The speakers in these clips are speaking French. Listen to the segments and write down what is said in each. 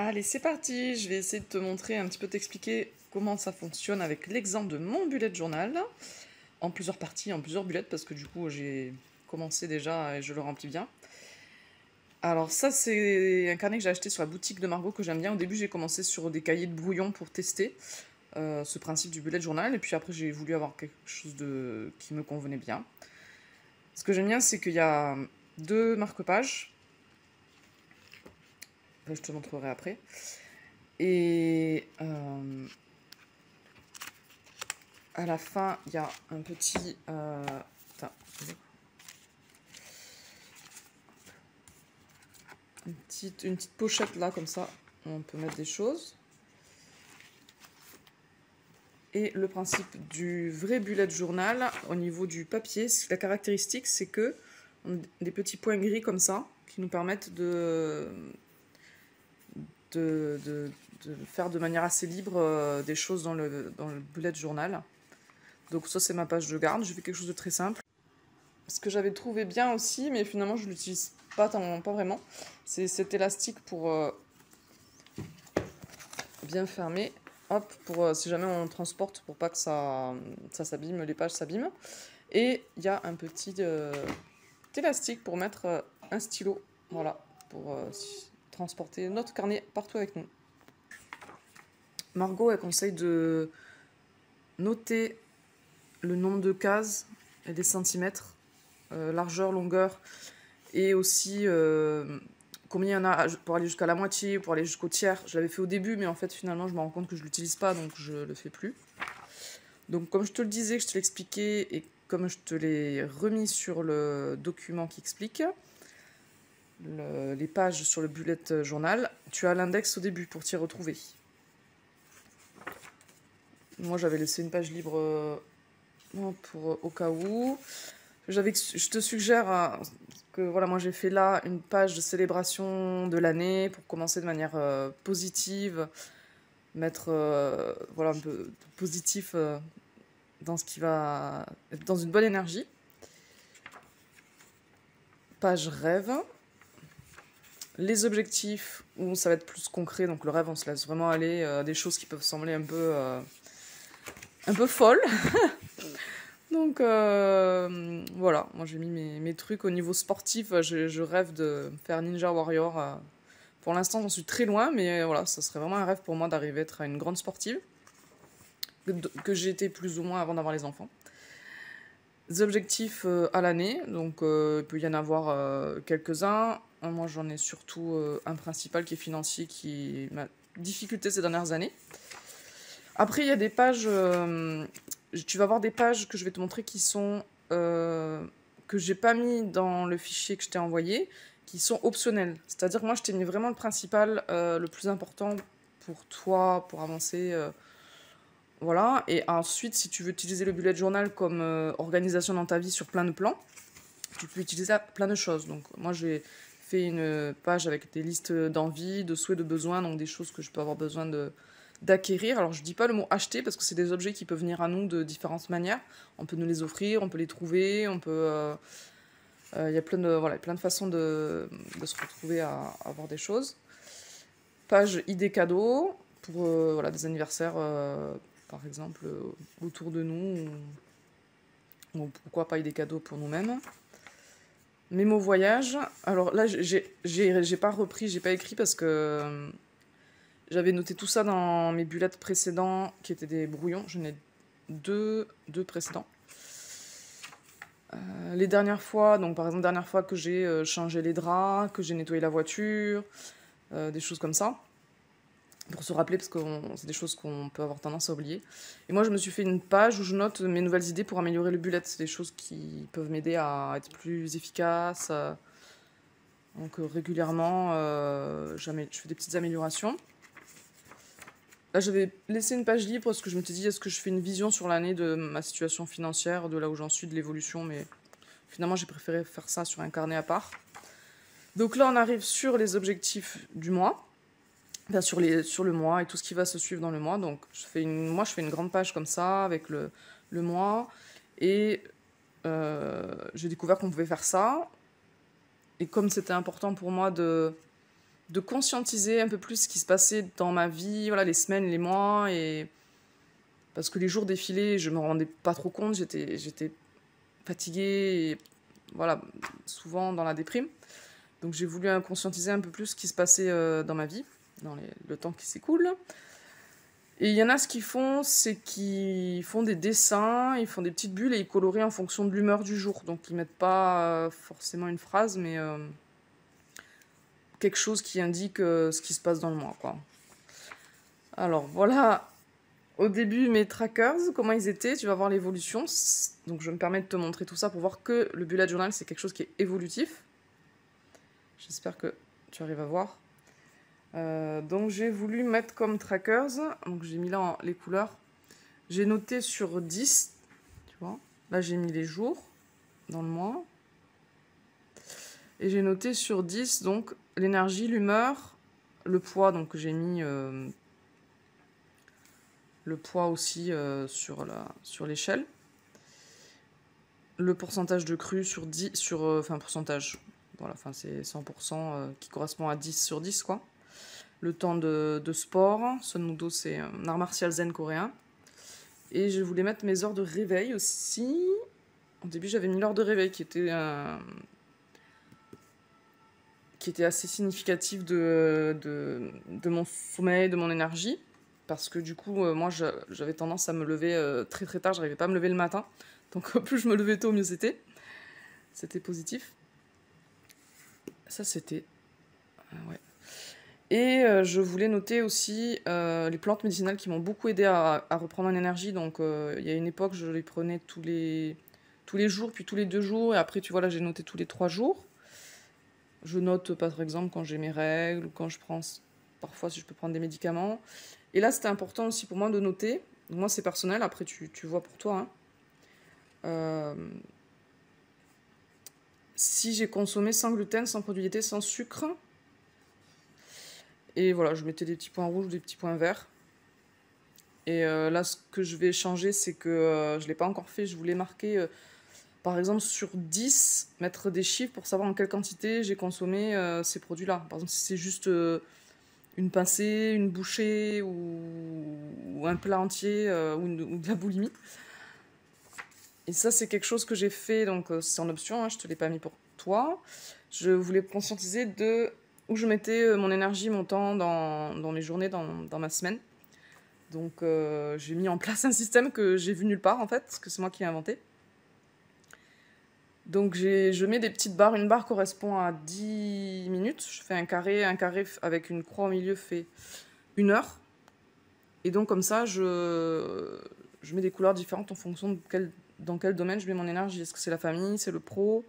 Allez, c'est parti. Je vais essayer de te montrer, un petit peu t'expliquer comment ça fonctionne avec l'exemple de mon bullet journal, en plusieurs parties, en plusieurs bullets, parce que du coup, j'ai commencé déjà et je le remplis bien. Alors ça, c'est un carnet que j'ai acheté sur la boutique de Margot que j'aime bien. Au début, j'ai commencé sur des cahiers de brouillon pour tester ce principe du bullet journal. Et puis après, j'ai voulu avoir quelque chose qui me convenait bien. Ce que j'aime bien, c'est qu'il y a deux marque-pages. Je te montrerai après. Et à la fin, il y a un petit... Une petite pochette là, comme ça, on peut mettre des choses. Et le principe du vrai bullet journal, au niveau du papier, la caractéristique, c'est que on a des petits points gris comme ça, qui nous permettent de faire de manière assez libre des choses dans le bullet journal. Donc ça, c'est ma page de garde. Je fais quelque chose de très simple. Ce que j'avais trouvé bien aussi, mais finalement je ne l'utilise pas vraiment, c'est cet élastique pour bien fermer, hop, pour si jamais on transporte, pour pas que ça s'abîme, les pages s'abîment. Et il y a un petit élastique pour mettre un stylo, voilà, pour transporter notre carnet partout avec nous. Margot, elle conseille de noter le nombre de cases et des centimètres, largeur, longueur, et aussi combien il y en a pour aller jusqu'à la moitié, pour aller jusqu'au tiers. Je l'avais fait au début, mais en fait finalement je me rends compte que je ne l'utilise pas, donc je ne le fais plus. Donc comme je te le disais, que je te l'expliquais, et comme je te l'ai remis sur le document qui explique les pages sur le bullet journal, tu as l'index au début pour t'y retrouver. Moi j'avais laissé une page libre au cas où. Je te suggère que, voilà, moi j'ai fait là une page de célébration de l'année pour commencer de manière positive, mettre voilà, un peu positif dans ce qui va être dans une bonne énergie. Page rêve. Les objectifs où ça va être plus concret, donc le rêve on se laisse vraiment aller, des choses qui peuvent sembler un peu folles. Donc voilà, moi j'ai mis mes trucs au niveau sportif. Je rêve de faire Ninja Warrior. Pour l'instant, j'en suis très loin, mais voilà, ça serait vraiment un rêve pour moi d'arriver à être une grande sportive, que j'étais plus ou moins avant d'avoir les enfants. Des objectifs à l'année, donc il peut y en avoir quelques-uns. Moi j'en ai surtout un principal qui est financier, qui est ma difficulté ces dernières années. Après, il y a des pages... tu vas voir des pages que je vais te montrer qui sont que j'ai pas mis dans le fichier que je t'ai envoyé, qui sont optionnelles. C'est-à-dire que moi, je t'ai mis vraiment le principal, le plus important pour toi, pour avancer. Voilà. Et ensuite, si tu veux utiliser le bullet journal comme organisation dans ta vie sur plein de plans, tu peux utiliser plein de choses. Donc, moi, j'ai fait une page avec des listes d'envies, de souhaits, de besoins, donc des choses que je peux avoir besoin d'acquérir. Alors je dis pas le mot acheter parce que c'est des objets qui peuvent venir à nous de différentes manières. On peut nous les offrir, on peut les trouver, on peut... il y a plein de façons de se retrouver à avoir des choses. Page idées cadeaux pour voilà, des anniversaires par exemple autour de nous, ou pourquoi pas idées cadeaux pour nous-mêmes. Mémo voyage. Alors là j'ai pas repris, j'ai pas écrit parce que... J'avais noté tout ça dans mes bullets précédents, qui étaient des brouillons. J'en ai deux précédents. Les dernières fois, donc par exemple, dernière fois que j'ai changé les draps, que j'ai nettoyé la voiture, des choses comme ça. Pour se rappeler, parce que c'est des choses qu'on peut avoir tendance à oublier. Et moi, je me suis fait une page où je note mes nouvelles idées pour améliorer le bullet. C'est des choses qui peuvent m'aider à être plus efficace. Donc régulièrement, je fais des petites améliorations. Là, j'avais laissé une page libre parce que je me suis dit, est-ce que je fais une vision sur l'année de ma situation financière, de là où j'en suis, de l'évolution, mais finalement, j'ai préféré faire ça sur un carnet à part. Donc là, on arrive sur les objectifs du mois, enfin, sur le mois et tout ce qui va se suivre dans le mois. Donc, je fais une grande page comme ça, avec le mois, et j'ai découvert qu'on pouvait faire ça. Et comme c'était important pour moi de conscientiser un peu plus ce qui se passait dans ma vie, voilà, les semaines, les mois, et parce que les jours défilaient, je me rendais pas trop compte, j'étais fatiguée, et voilà, souvent dans la déprime. Donc j'ai voulu conscientiser un peu plus ce qui se passait dans ma vie, dans le temps qui s'écoule. Et il y en a, ce qu'ils font, c'est qu'ils font des dessins, ils font des petites bulles et ils colorient en fonction de l'humeur du jour. Donc ils mettent pas forcément une phrase, mais quelque chose qui indique ce qui se passe dans le mois, quoi. Alors voilà, au début, mes trackers, comment ils étaient, tu vas voir l'évolution. Donc je me permets de te montrer tout ça pour voir que le bullet journal, c'est quelque chose qui est évolutif. J'espère que tu arrives à voir. Donc j'ai voulu mettre comme trackers, donc j'ai mis là les couleurs, j'ai noté sur 10, tu vois, là j'ai mis les jours dans le mois, et j'ai noté sur 10 donc l'énergie, l'humeur, le poids, donc j'ai mis le poids aussi sur l'échelle, le pourcentage de cru sur 10, enfin pourcentage, voilà, enfin c'est 100% qui correspond à 10 sur 10 quoi. Le temps de sport, Sun Mudo c'est un art martial zen coréen. Et je voulais mettre mes heures de réveil aussi. Au début j'avais mis l'heure de réveil qui était assez significative de mon sommeil, de mon énergie. Parce que du coup moi j'avais tendance à me lever très très tard, j'arrivais pas à me lever le matin. Donc plus je me levais tôt, mieux c'était. C'était positif. Ça c'était... ouais. Et je voulais noter aussi les plantes médicinales qui m'ont beaucoup aidé à reprendre mon énergie. Donc il y a une époque, je les prenais tous les jours, puis tous les 2 jours. Et après, tu vois, là, j'ai noté tous les 3 jours. Je note, par exemple, quand j'ai mes règles, ou quand je prends, parfois, si je peux prendre des médicaments. Et là, c'était important aussi pour moi de noter. Donc, moi, c'est personnel. Après, tu vois pour toi. Hein. Si j'ai consommé sans gluten, sans produits laitiers, sans sucre... Et voilà, je mettais des petits points rouges, des petits points verts. Et là, ce que je vais changer, c'est que je ne l'ai pas encore fait. Je voulais marquer, par exemple, sur 10, mettre des chiffres pour savoir en quelle quantité j'ai consommé ces produits-là. Par exemple, si c'est juste une pincée, une bouchée ou un plat entier ou de la boulimie. Et ça, c'est quelque chose que j'ai fait. Donc, c'est en option, hein, je ne te l'ai pas mis pour toi. Je voulais conscientiser de... où je mettais mon énergie, mon temps dans mes journées, dans ma semaine. Donc j'ai mis en place un système que j'ai vu nulle part en fait, parce que c'est moi qui l'ai inventé. Donc je mets des petites barres, une barre correspond à 10 minutes, je fais un carré avec une croix au milieu fait 1 heure. Et donc comme ça, je mets des couleurs différentes en fonction de dans quel domaine je mets mon énergie. Est-ce que c'est la famille, c'est le pro,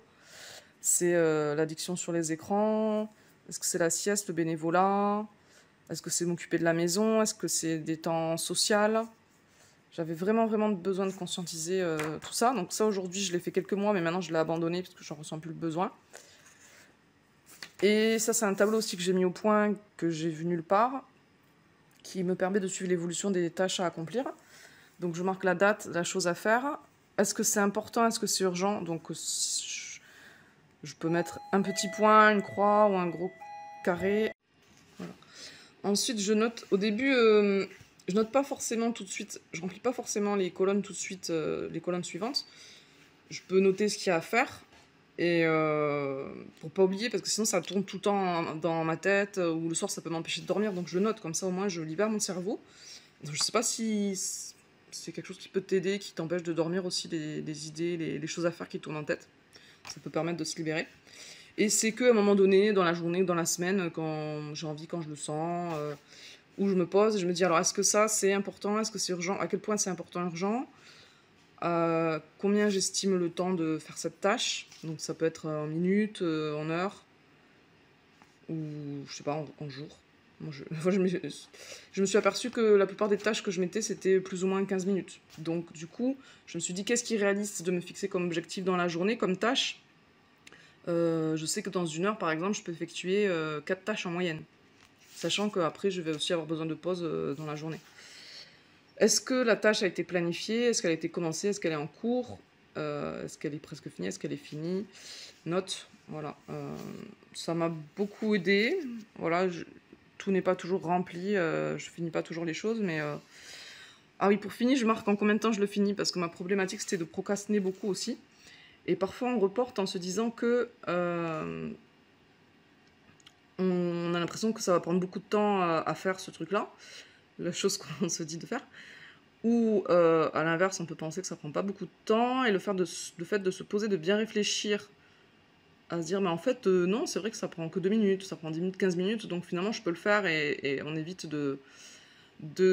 c'est l'addiction sur les écrans ? Est-ce que c'est la sieste, le bénévolat? Est-ce que c'est m'occuper de la maison? Est-ce que c'est des temps sociaux? J'avais vraiment, vraiment besoin de conscientiser tout ça. Donc ça, aujourd'hui, je l'ai fait quelques mois, mais maintenant, je l'ai abandonné parce que j'en ressens plus le besoin. Et ça, c'est un tableau aussi que j'ai mis au point, que j'ai vu nulle part, qui me permet de suivre l'évolution des tâches à accomplir. Donc je marque la date, la chose à faire. Est-ce que c'est important? Est-ce que c'est urgent? Donc je peux mettre un petit point, une croix ou un gros carré. Voilà. Ensuite, je note... Au début, je note pas forcément tout de suite. Je remplis pas forcément les colonnes tout de suite, les colonnes suivantes. Je peux noter ce qu'il y a à faire. Et pour pas oublier, parce que sinon ça tourne tout le temps dans ma tête, ou le soir ça peut m'empêcher de dormir, donc je note. Comme ça, au moins, je libère mon cerveau. Donc, je sais pas si c'est quelque chose qui peut t'aider, qui t'empêche de dormir aussi, des idées, les choses à faire qui tournent en tête. Ça peut permettre de se libérer. Et c'est qu'à un moment donné, dans la journée, dans la semaine, quand j'ai envie, quand je le sens, où je me pose et je me dis, alors est-ce que ça c'est important, est-ce que c'est urgent, à quel point c'est important, urgent, combien j'estime le temps de faire cette tâche. Donc ça peut être en minutes, en heures, ou je sais pas, en jours. Moi, je me suis aperçue que la plupart des tâches que je mettais, c'était plus ou moins 15 minutes. Donc, du coup, je me suis dit, qu'est-ce qui est réaliste de me fixer comme objectif dans la journée, comme tâche? Je sais que dans 1 heure, par exemple, je peux effectuer 4 tâches en moyenne. Sachant qu'après, je vais aussi avoir besoin de pauses dans la journée. Est-ce que la tâche a été planifiée? Est-ce qu'elle a été commencée? Est-ce qu'elle est en cours? Est-ce qu'elle est presque finie? Est-ce qu'elle est finie? Note. Voilà, ça m'a beaucoup aidé. Voilà, tout n'est pas toujours rempli, je finis pas toujours les choses, mais... Ah oui, pour finir, je marque en combien de temps je le finis, parce que ma problématique, c'était de procrastiner beaucoup aussi. Et parfois, on reporte en se disant que... on a l'impression que ça va prendre beaucoup de temps à faire ce truc-là, la chose qu'on se dit de faire. Ou, à l'inverse, on peut penser que ça prend pas beaucoup de temps, et le fait de se poser, de bien réfléchir... à se dire, mais en fait, non, c'est vrai que ça prend que 2 minutes, ça prend 10 minutes, 15 minutes, donc finalement, je peux le faire et on évite de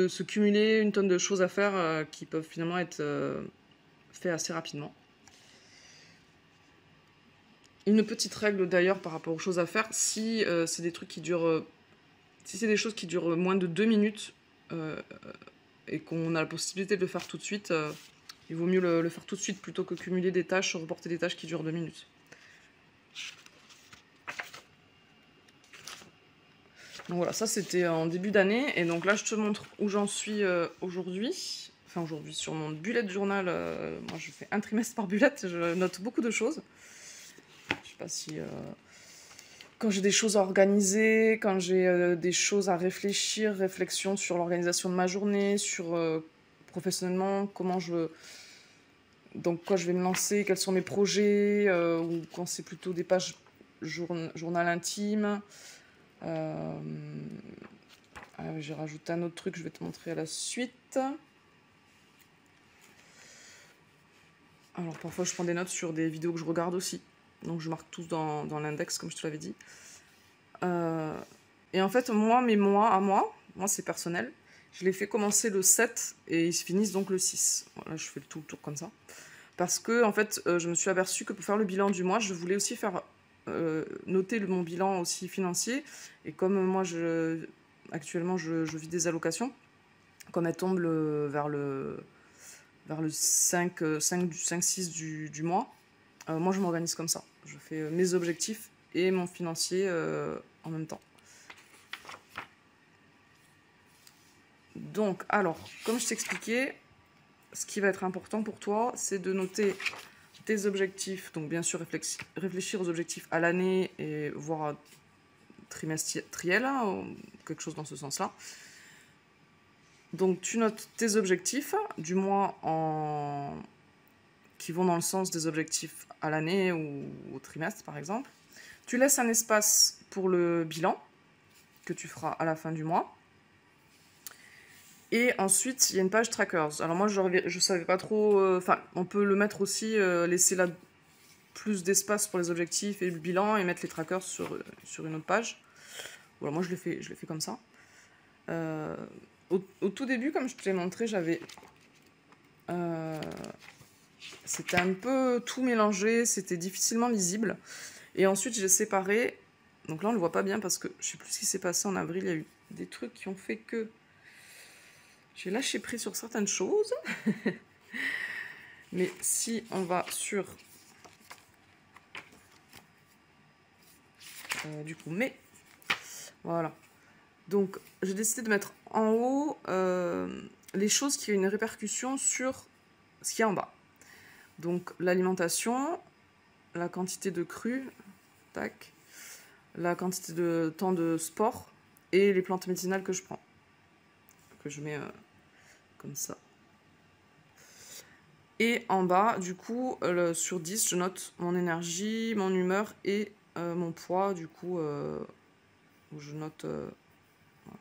se cumuler une tonne de choses à faire qui peuvent finalement être faites assez rapidement. Une petite règle d'ailleurs par rapport aux choses à faire, si c'est des trucs qui durent, si c'est des choses qui durent moins de 2 minutes et qu'on a la possibilité de le faire tout de suite, il vaut mieux le faire tout de suite plutôt que cumuler des tâches, reporter des tâches qui durent 2 minutes. Donc voilà, ça c'était en début d'année, et donc là je te montre où j'en suis aujourd'hui, enfin aujourd'hui sur mon bullet journal. Moi je fais un trimestre par bullet, je note beaucoup de choses. Je sais pas si... Quand j'ai des choses à organiser, quand j'ai des choses à réfléchir, réflexion sur l'organisation de ma journée, sur professionnellement, comment je... Donc quoi je vais me lancer, quels sont mes projets, ou quand c'est plutôt des pages journal intime. J'ai rajouté un autre truc, je vais te montrer à la suite. Alors parfois je prends des notes sur des vidéos que je regarde aussi, donc je marque tous dans l'index comme je te l'avais dit. Et en fait moi, mes mois à moi c'est personnel, je les fais commencer le 7 et ils se finissent donc le 6. Voilà, je fais tout le tour comme ça, parce que en fait je me suis aperçue que pour faire le bilan du mois, je voulais aussi faire... noter mon bilan aussi financier, et comme moi actuellement je vis des allocations, comme elles tombent vers le 5-6 du mois, moi je m'organise comme ça, je fais mes objectifs et mon financier en même temps. Donc alors, comme je t'expliquais, ce qui va être important pour toi, c'est de noter tes objectifs, donc bien sûr réfléchir aux objectifs à l'année et voire trimestriel, hein, ou quelque chose dans ce sens-là. Donc tu notes tes objectifs, du mois qui vont dans le sens des objectifs à l'année ou au trimestre par exemple. Tu laisses un espace pour le bilan que tu feras à la fin du mois. Et ensuite, il y a une page trackers. Alors moi, je ne savais pas trop... Enfin, on peut le mettre aussi, laisser là plus d'espace pour les objectifs et le bilan, et mettre les trackers sur une autre page. Voilà, moi, je le fais comme ça. Au tout début, comme je te l'ai montré, j'avais... C'était un peu tout mélangé, c'était difficilement lisible. Et ensuite, j'ai séparé... Donc là, on ne le voit pas bien, parce que je ne sais plus ce qui s'est passé en avril. Il y a eu des trucs qui ont fait que... J'ai lâché prise sur certaines choses. Mais si on va sur... du coup, mais... Voilà. Donc, j'ai décidé de mettre en haut les choses qui ont une répercussion sur ce qu'il y a en bas. Donc, l'alimentation, la quantité de cru, tac, la quantité de temps de sport et les plantes médicinales que je prends. Que je mets... comme ça. Et en bas, du coup, sur 10, je note mon énergie, mon humeur et mon poids, du coup, où je note... voilà,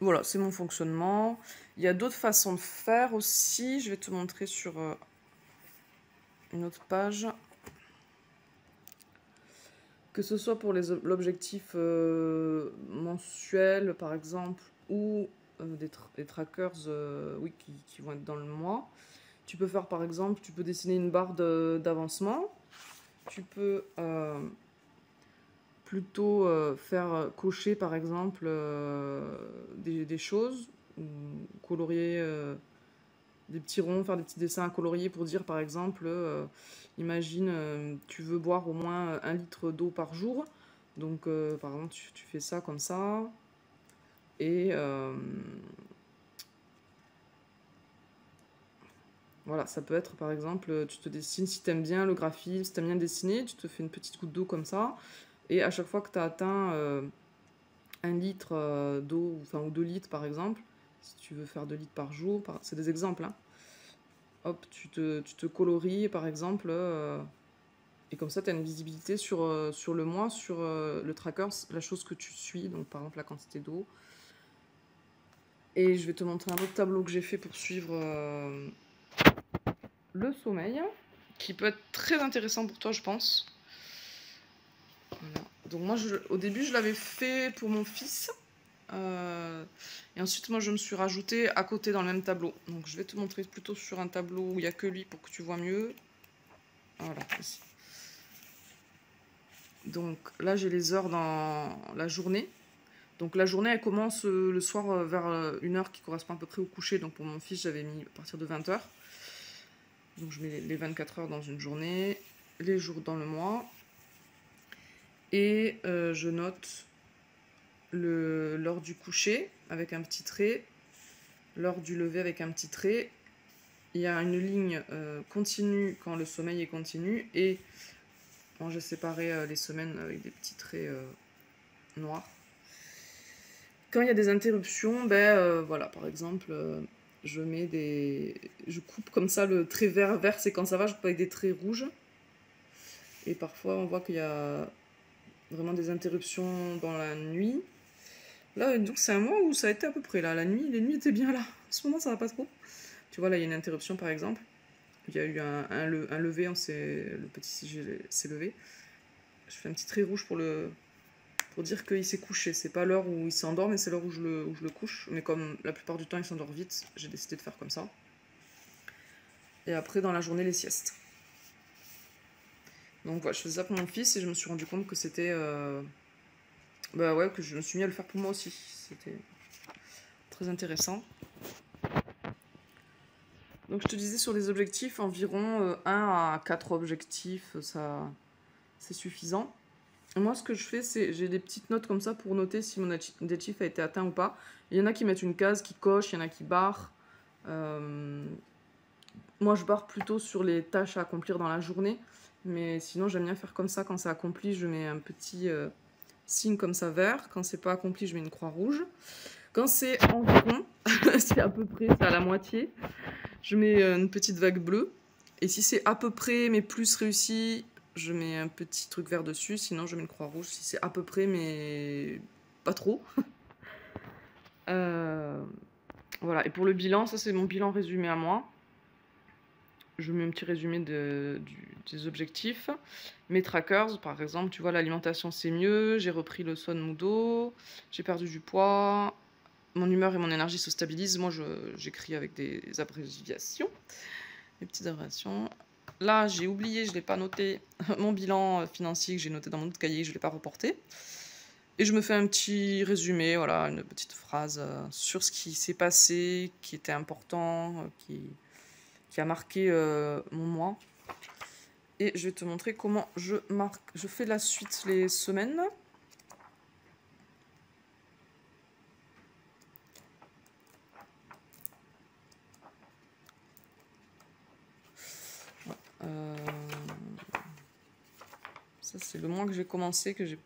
voilà, c'est mon fonctionnement. Il y a d'autres façons de faire aussi. Je vais te montrer sur une autre page. Que ce soit pour l'objectif mensuel, par exemple, ou des trackers oui, qui vont être dans le mois. Tu peux faire, par exemple, tu peux dessiner une barre d'avancement. Tu peux plutôt faire cocher, par exemple, des choses, ou colorier des petits ronds, faire des petits dessins à colorier pour dire, par exemple, imagine, tu veux boire au moins 1 litre d'eau par jour. Donc, par exemple, tu fais ça comme ça. Et Voilà, ça peut être par exemple, tu te dessines, si tu aimes bien le graphisme, si tu aimes bien dessiner, tu te fais une petite goutte d'eau comme ça, et à chaque fois que tu as atteint 1 litre d'eau, enfin, ou 2 litres par exemple, si tu veux faire 2 litres par jour, c'est des exemples, hein. Hop, tu te colories par exemple, et comme ça tu as une visibilité sur le mois, sur le tracker, la chose que tu suis, donc par exemple la quantité d'eau. Et je vais te montrer un autre tableau que j'ai fait pour suivre le sommeil, qui peut être très intéressant pour toi, je pense. Voilà. Donc moi, au début, je l'avais fait pour mon fils. Et ensuite, moi, je me suis rajoutée à côté dans le même tableau. Donc je vais te montrer plutôt sur un tableau où il n'y a que lui pour que tu vois mieux. Voilà, ici. Donc là, j'ai les heures dans la journée. Donc la journée, elle commence le soir vers une heure qui correspond à peu près au coucher. Donc pour mon fils, j'avais mis à partir de 20 h. Donc je mets les 24 heures dans une journée, les jours dans le mois. Et je note l'heure du coucher avec un petit trait, l'heure du lever avec un petit trait. Il y a une ligne continue quand le sommeil est continu. Et bon, j'ai séparé les semaines avec des petits traits noirs. Quand il y a des interruptions, ben voilà, par exemple, je coupe comme ça le trait vert. Vert, c'est quand ça va, je coupe avec des traits rouges. Et parfois, on voit qu'il y a vraiment des interruptions dans la nuit. Là, donc c'est un mois où ça a été à peu près là. La nuit, les nuits étaient bien là. En ce moment, ça va pas trop. Tu vois, là, il y a une interruption, par exemple. Il y a eu un lever, le petit sujet s'est levé. Je fais un petit trait rouge pour dire qu'il s'est couché. C'est pas l'heure où il s'endort, mais c'est l'heure où je le couche. Mais comme la plupart du temps, il s'endort vite, j'ai décidé de faire comme ça. Et après, dans la journée, les siestes. Donc voilà, je faisais ça pour mon fils et je me suis rendu compte que c'était... bah ouais, que je me suis mis à le faire pour moi aussi. C'était très intéressant. Donc je te disais sur les objectifs, environ 1 à 4 objectifs, ça c'est suffisant. Moi, ce que je fais, c'est j'ai des petites notes comme ça pour noter si mon objectif a été atteint ou pas. Il y en a qui mettent une case, qui cochent, il y en a qui barrent. Moi, je barre plutôt sur les tâches à accomplir dans la journée. Mais sinon, j'aime bien faire comme ça. Quand c'est accompli, je mets un petit signe comme ça vert. Quand c'est pas accompli, je mets une croix rouge. Quand c'est environ, c'est à peu près, c'est à la moitié, je mets une petite vague bleue. Et si c'est à peu près, mais plus réussi... je mets un petit truc vert dessus, sinon je mets une croix rouge si c'est à peu près, mais pas trop. Voilà, et pour le bilan, ça c'est mon bilan résumé à moi. Je mets un petit résumé des objectifs. Mes trackers, par exemple, tu vois, l'alimentation c'est mieux, j'ai repris le Son Mudo, j'ai perdu du poids, mon humeur et mon énergie se stabilisent. Moi, j'écris avec des abréviations, des petites abréviations. Là, j'ai oublié, je ne l'ai pas noté, mon bilan financier que j'ai noté dans mon autre cahier, je ne l'ai pas reporté. Et je me fais un petit résumé, voilà, une petite phrase sur ce qui s'est passé, qui était important, qui a marqué mon mois. Et je vais te montrer comment je fais la suite les semaines. Ça c'est le mois que j'ai commencé, que j'ai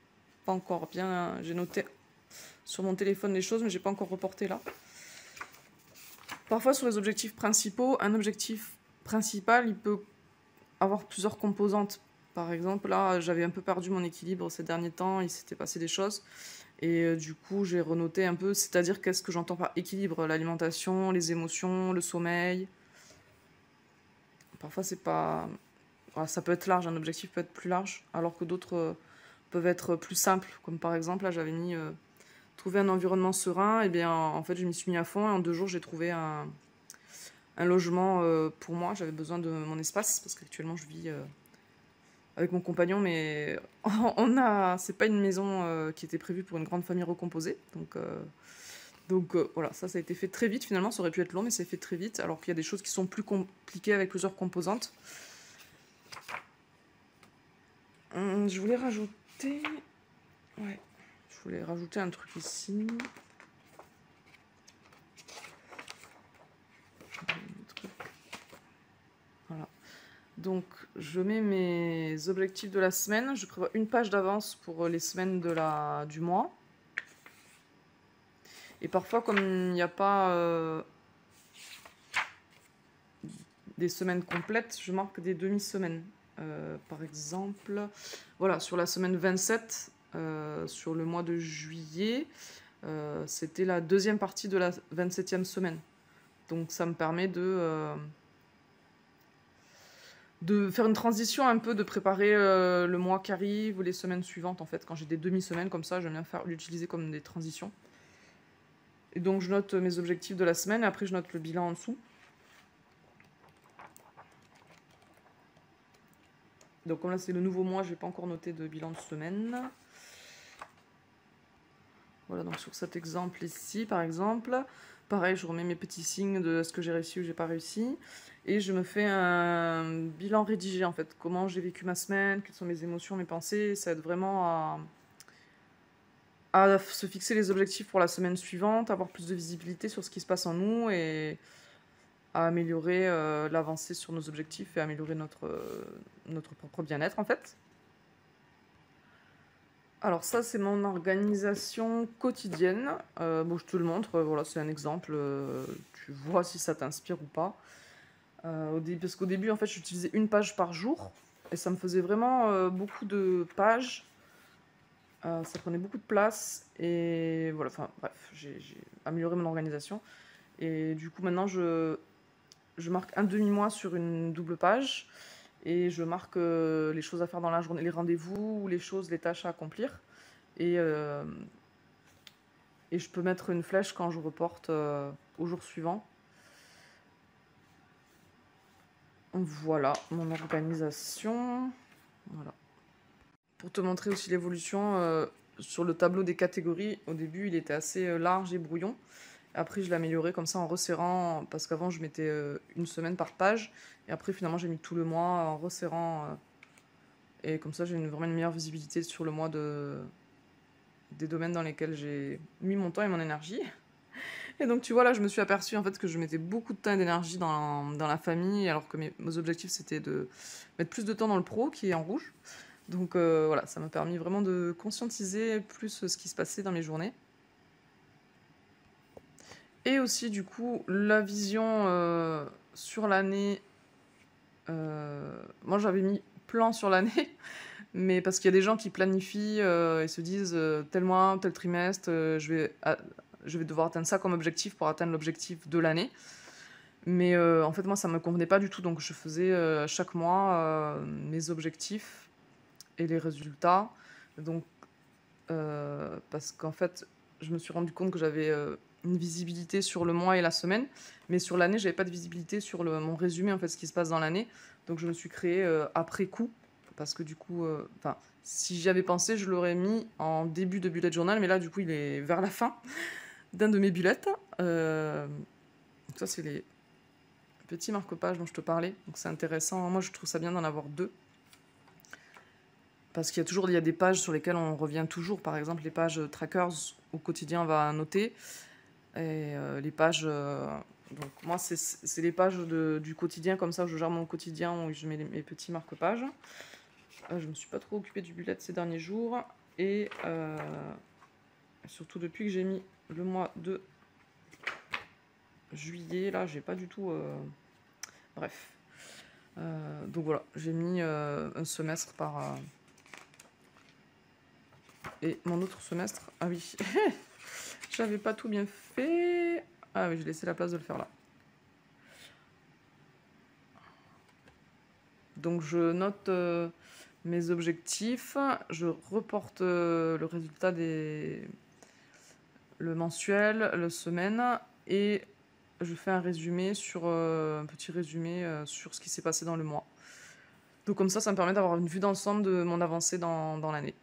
pas encore bien, j'ai noté sur mon téléphone les choses mais j'ai pas encore reporté là. Parfois sur les objectifs principaux, un objectif principal il peut avoir plusieurs composantes. Par exemple là j'avais un peu perdu mon équilibre ces derniers temps, il s'était passé des choses et du coup j'ai renoté un peu, c'est-à-dire qu'est-ce que j'entends par équilibre, l'alimentation, les émotions, le sommeil. Parfois, c'est pas... Voilà, ça peut être large, un objectif peut être plus large, alors que d'autres peuvent être plus simples. Comme par exemple, là, j'avais mis trouver un environnement serein. Et bien, en fait, je m'y suis mis à fond. Et en 2 jours, j'ai trouvé un logement pour moi. J'avais besoin de mon espace, parce qu'actuellement, je vis avec mon compagnon. Mais c'est pas une maison qui était prévue pour une grande famille recomposée. Donc voilà, ça a été fait très vite finalement, ça aurait pu être long, mais c'est fait très vite, alors qu'il y a des choses qui sont plus compliquées avec plusieurs composantes. Je voulais rajouter un truc ici. Donc je mets mes objectifs de la semaine, je prévois une page d'avance pour les semaines du mois. Et parfois, comme il n'y a pas des semaines complètes, je marque des demi-semaines. Par exemple, voilà, sur la semaine 27, sur le mois de juillet, c'était la deuxième partie de la 27e semaine. Donc ça me permet de faire une transition un peu, de préparer le mois qui arrive ou les semaines suivantes en fait. Quand j'ai des demi-semaines comme ça, j'aime bien l'utiliser comme des transitions. Et donc je note mes objectifs de la semaine, et après je note le bilan en dessous. Donc comme là c'est le nouveau mois, je n'ai pas encore noté de bilan de semaine. Voilà, donc sur cet exemple ici par exemple, pareil, je remets mes petits signes de ce que j'ai réussi ou j'ai pas réussi. Et je me fais un bilan rédigé, en fait. Comment j'ai vécu ma semaine, quelles sont mes émotions, mes pensées. Ça aide vraiment à se fixer les objectifs pour la semaine suivante, avoir plus de visibilité sur ce qui se passe en nous et à améliorer l'avancée sur nos objectifs et améliorer notre propre bien-être, en fait. Alors ça, c'est mon organisation quotidienne. Bon, je te le montre, voilà, c'est un exemple. Tu vois si ça t'inspire ou pas. Parce qu'au début, en fait, j'utilisais une page par jour. Et ça me faisait vraiment beaucoup de pages. Ça prenait beaucoup de place. Et voilà, enfin, bref, j'ai amélioré mon organisation. Et du coup, maintenant, je marque un demi-mois sur une double page. Et je marque les choses à faire dans la journée, les rendez-vous, ou les tâches à accomplir. Et je peux mettre une flèche quand je reporte au jour suivant. Voilà mon organisation. Voilà. Pour te montrer aussi l'évolution, sur le tableau des catégories, au début il était assez large et brouillon. Après je l'ai amélioré comme ça en resserrant, parce qu'avant je mettais une semaine par page. Et après finalement j'ai mis tout le mois en resserrant. Et comme ça j'ai vraiment une meilleure visibilité sur le mois des domaines dans lesquels j'ai mis mon temps et mon énergie. Et donc tu vois là, je me suis aperçue en fait que je mettais beaucoup de temps et d'énergie dans la famille, alors que mes objectifs c'était de mettre plus de temps dans le pro qui est en rouge. Donc voilà, ça m'a permis vraiment de conscientiser plus ce qui se passait dans mes journées. Et aussi du coup, la vision sur l'année, moi j'avais mis plan sur l'année, mais parce qu'il y a des gens qui planifient et se disent tel mois, tel trimestre, je vais devoir atteindre ça comme objectif pour atteindre l'objectif de l'année. Mais en fait, moi, ça ne me convenait pas du tout. Donc, je faisais chaque mois mes objectifs et les résultats. Donc, parce qu'en fait, je me suis rendu compte que j'avais une visibilité sur le mois et la semaine. Mais sur l'année, je n'avais pas de visibilité sur mon résumé, en fait, ce qui se passe dans l'année. Donc, je me suis créé après coup. Parce que du coup, si j'y avais pensé, je l'aurais mis en début de bullet journal. Mais là, du coup, il est vers la fin d'un de mes bullets. Donc ça, c'est les petits marque-pages dont je te parlais. Donc c'est intéressant. Moi, je trouve ça bien d'en avoir deux. Parce qu'il y a toujours des pages sur lesquelles on revient toujours. Par exemple, les pages trackers, au quotidien, on va noter. Et les pages... donc moi, c'est les pages du quotidien. Comme ça, je gère mon quotidien où je mets mes petits marque-pages. Je ne me suis pas trop occupée du bullet ces derniers jours. Et surtout depuis que j'ai mis... le mois de juillet, là, j'ai pas du tout... Bref. Donc voilà, j'ai mis un semestre par... Et mon autre semestre... Ah oui, j'avais pas tout bien fait. Ah oui, j'ai laissé la place de le faire là. Donc je note mes objectifs. Je reporte le résultat le mensuel, le semaine, et je fais un petit résumé sur ce qui s'est passé dans le mois. Donc comme ça me permet d'avoir une vue d'ensemble de mon avancée dans l'année.